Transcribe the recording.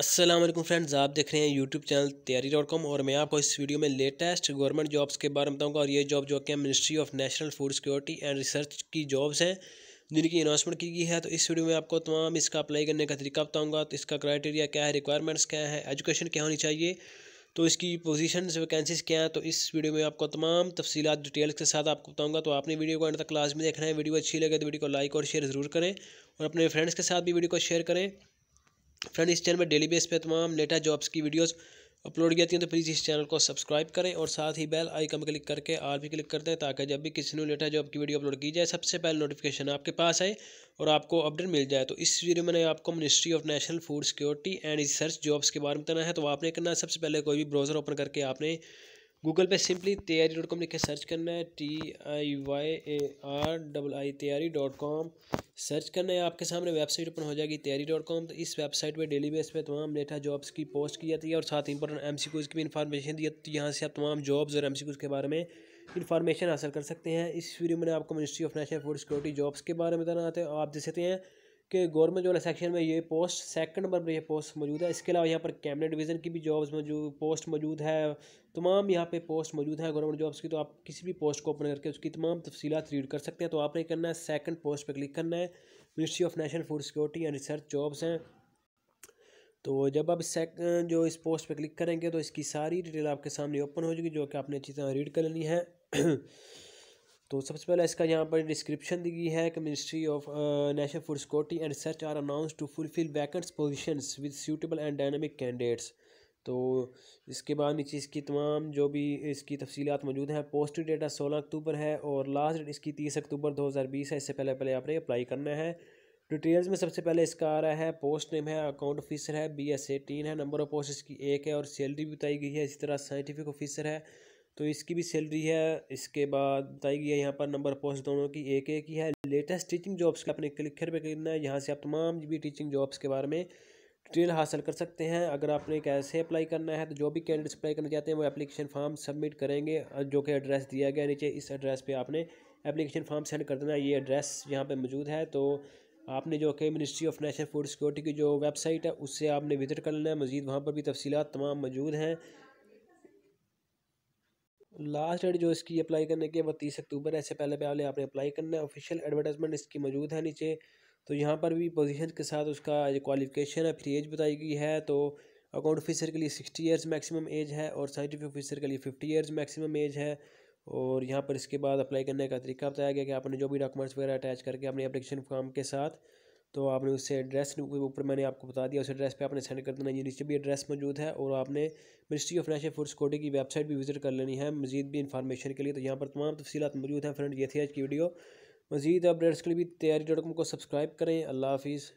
अस्सलाम वालेकुम फ्रेंड्स, आप देख रहे हैं यूट्यूब चैनल तैयारी.com और मैं आपको इस वीडियो में लेटेस्ट गवर्नमेंट जॉब्स के बारे में बताऊंगा। और ये जॉब जो कि ministry of national food security and research की जॉब्स हैं जिनकी अनाउंसमेंट की गई है। तो इस वीडियो में आपको तमाम इसका अप्लाई करने का तरीका बताऊंगा। तो इसका क्राइटेरिया क्या है, रिक्वायरमेंट्स क्या है, एजुकेशन क्या होनी चाहिए, तो इसकी पोजीशंस वैकेंसीज़ क्या हैं। तो इस वीडियो में आपको तमाम तफसीलात डिटेल्स के साथ आपको बताऊंगा। तो आपने वीडियो को एंड तक लाजमी देखना है। वीडियो अच्छी लगे तो वीडियो को लाइक और शेयर ज़रूर करें और अपने फ्रेंड्स के साथ भी वीडियो को शेयर करें। फ्रेंड, इस चैनल में डेली बेस पे तमाम लेटेस्ट जॉब्स की वीडियोस अपलोड की जाती हैं, तो प्लीज़ इस चैनल को सब्सक्राइब करें और साथ ही बेल आइकन पर क्लिक करके आल भी क्लिक करते हैं ताकि जब भी किसी ने लेटेस्ट जॉब की वीडियो अपलोड की जाए सबसे पहले नोटिफिकेशन आपके पास आए और आपको अपडेट मिल जाए। तो इस वीडियो में आपको ministry of national food security and research jobs के बारे में बताना है। तो आपने करना है सबसे पहले कोई भी ब्राउज़र ओपन करके आपने गूगल पे सिंपली तैयारी.com लिख के सर्च करना है, TAYARI तैयारी.com सर्च करना है। आपके सामने वेबसाइट ओपन हो जाएगी तैयारी.com। तो इस वेबसाइट पे डेली बेस पे तमाम लेटेस्ट जॉब्स की पोस्ट की जाती है और साथ ही इंपॉर्टेंट MCQs की भी इन्फॉर्मेशन दी जाती है। यहाँ से आप तमाम जॉब्स और MCQs के बारे में इन्फॉर्मेशन हासिल कर सकते हैं। इस वीडियो में आपको ministry of national food security jobs के बारे में बताना आता है। आप देख सकते हैं कि गवर्नमेंट जो सेक्शन में ये पोस्ट सेकंड नंबर पर ये पोस्ट मौजूद है। इसके अलावा यहाँ पर कैबिनेट डिवीज़न की भी जॉब्स मौजूद पोस्ट मौजूद है, तमाम यहाँ पे पोस्ट मौजूद है गवर्नमेंट जॉब्स की। तो आप किसी भी पोस्ट को ओपन करके उसकी तमाम तफसीलात रीड कर सकते हैं। तो आपने करना है सेकंड पोस्ट पर क्लिक करना है, ministry of national food security and research jobs हैं। तो जब आप जो इस पोस्ट पर क्लिक करेंगे तो इसकी सारी डिटेल आपके सामने ओपन हो जाएगी जो कि आपने अच्छी तरह रीड कर लेनी है। तो सबसे पहले इसका यहाँ पर डिस्क्रिप्शन दी गई है कि ministry of national food security and research are announce to fulfil vacant positions with suitable and dynamic candidates. तो इसके बाद नीचे इसकी तमाम जो भी इसकी तफसीलात मौजूद हैं। पोस्टिंग डेटा 16 अक्टूबर है और लास्ट डेट इसकी 30 अक्टूबर 2020 है। इससे पहले पहले आपने अप्लाई करना है। डिटेल्स में सबसे पहले इसका आ रहा है पोस्ट नेम है अकाउंट ऑफिसर है, BS 18 है, नंबर ऑफ पोस्ट इसकी 1 है और सैलरी भी बताई गई है। इसी तरह साइंटिफिक ऑफिसर है तो इसकी भी सैलरी है। इसके बाद बताई गई है यहाँ पर नंबर पोस्ट दोनों की 1-1 ही है। लेटेस्ट टीचिंग जॉब्स का अपने क्लिकर पर करना है। यहाँ से आप तमाम भी टीचिंग जॉब्स के बारे में डिटेल हासिल कर सकते हैं। अगर आपने कैसे अप्लाई करना है तो जो भी कैंडिडेट्स अप्लाई करना चाहते हैं वो एप्लीकेशन फॉर्म सबमिट करेंगे जो कि एड्रेस दिया गया नीचे, इस एड्रेस पर आपने एप्लीकेशन फॉर्म सेंड कर देना है। ये एड्रेस यहाँ पर मौजूद है। तो आपने जो कि ministry of national food security की जो वेबसाइट है उससे आपने विजिट कर लेना है। मज़ीद वहाँ पर भी तफसीलात तमाम मौजूद हैं। लास्ट डेट जो इसकी अप्लाई करने की है वो 30 अक्टूबर है। इससे पहले पहले आपने अप्लाई करना है। ऑफिशियल एडवर्टाइजमेंट इसकी मौजूद है नीचे। तो यहाँ पर भी पोजीशन के साथ उसका क्वालिफिकेशन है, फ्री एज बताई गई है। तो अकाउंट ऑफिसर के लिए 60 ईयर्स मैक्सिमम एज है और साइंटिफिक ऑफिसर के लिए 50 ईयर्स मैक्सिमम एज है। और यहाँ पर इसके बाद अप्लाई करने का तरीका बताया गया कि आपने जो भी डॉक्यूमेंट्स वगैरह अटैच करके अपने एप्लीकेशन फॉर्म के साथ तो आपने उससे एड्रेस के ऊपर मैंने आपको बता दिया, उस एड्रेस पे आपने सेंड कर देना। ये नीचे भी एड्रेस मौजूद है और आपने ministry of national food security की वेबसाइट भी विजिट कर लेनी है मज़ीद भी इन्फॉर्मेशन के लिए। तो यहाँ पर तमाम तफसीलात मौजूद हैं। फ्रेंड, ये थी आज की वीडियो। मज़ीद अपडेट्स के लिए भी तैयारी.com को सब्सक्राइब करें। अल्लाह हाफिज़।